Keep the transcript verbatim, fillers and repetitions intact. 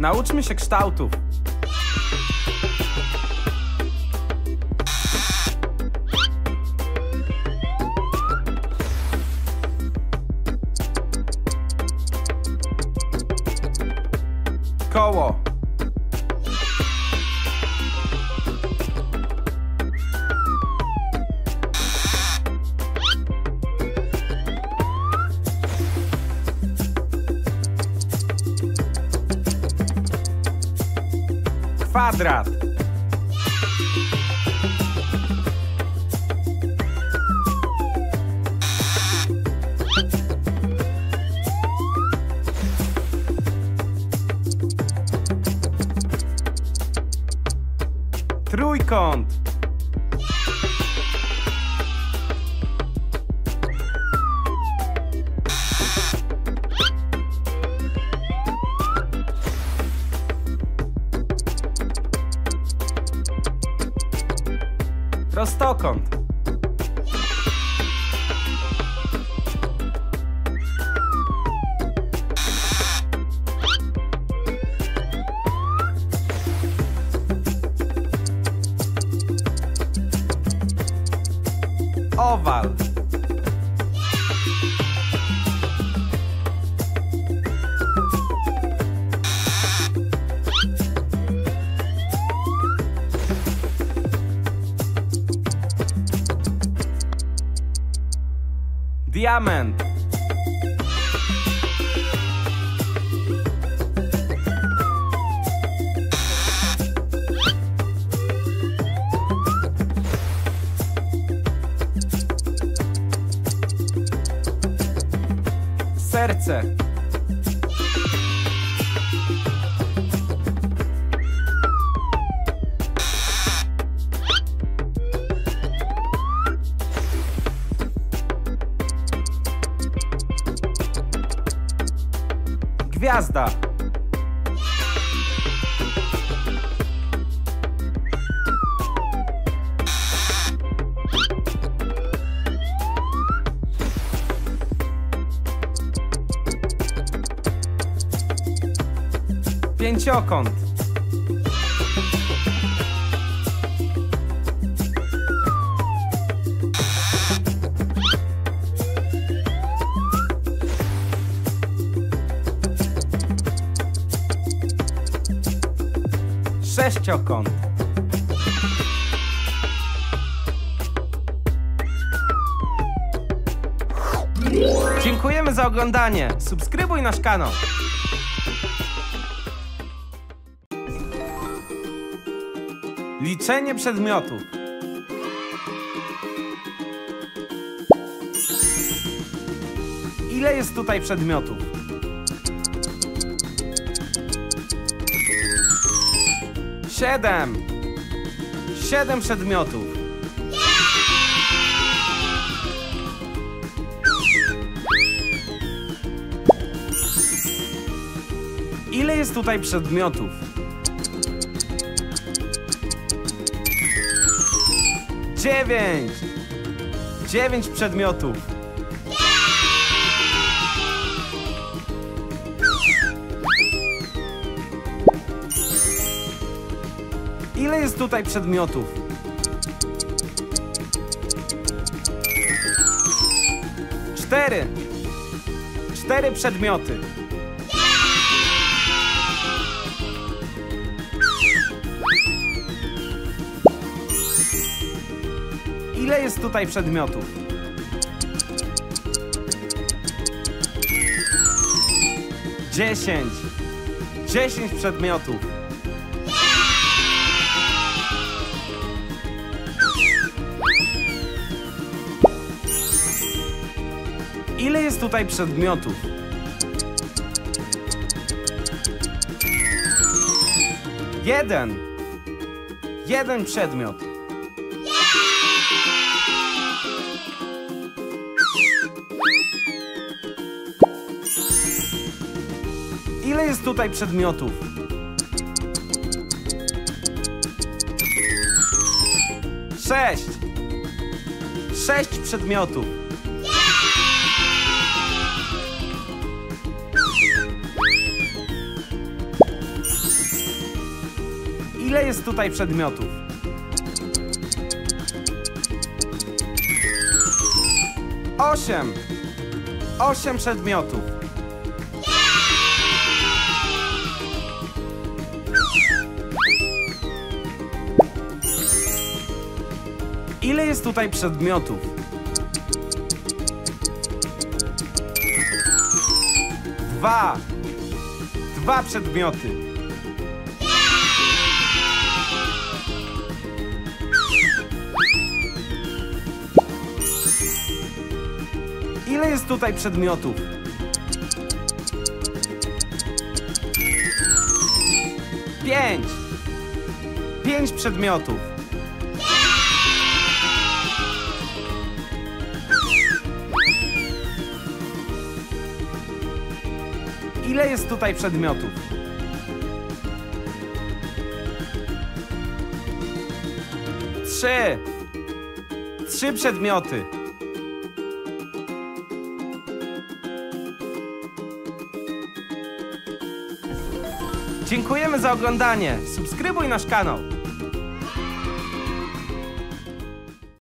Nauczmy się kształtów. Koło. Kwadrat. Trójkąt. Prostokąt. Owal. Diament. Serce. Gwiazda. Pięciokąt. Sześciokąt. Dziękujemy za oglądanie. Subskrybuj nasz kanał. Liczenie przedmiotów. Ile jest tutaj przedmiotów? Siedem. Siedem przedmiotów. Ile jest tutaj przedmiotów? Dziewięć! Dziewięć przedmiotów. Ile jest tutaj przedmiotów? Cztery! Cztery przedmioty. Ile jest tutaj przedmiotów? Dziesięć. Dziesięć przedmiotów. Ile jest tutaj przedmiotów? Jeden. Jeden przedmiot. Ile jest tutaj przedmiotów? Sześć. Sześć przedmiotów. ile jest tutaj przedmiotów? Osiem. Osiem przedmiotów. Ile jest tutaj przedmiotów? Dwa. Dwa przedmioty. Ile jest tutaj przedmiotów? Pięć. Pięć przedmiotów. Ile jest tutaj przedmiotów? Trzy. Trzy przedmioty. Dziękujemy za oglądanie. Subskrybuj nasz kanał.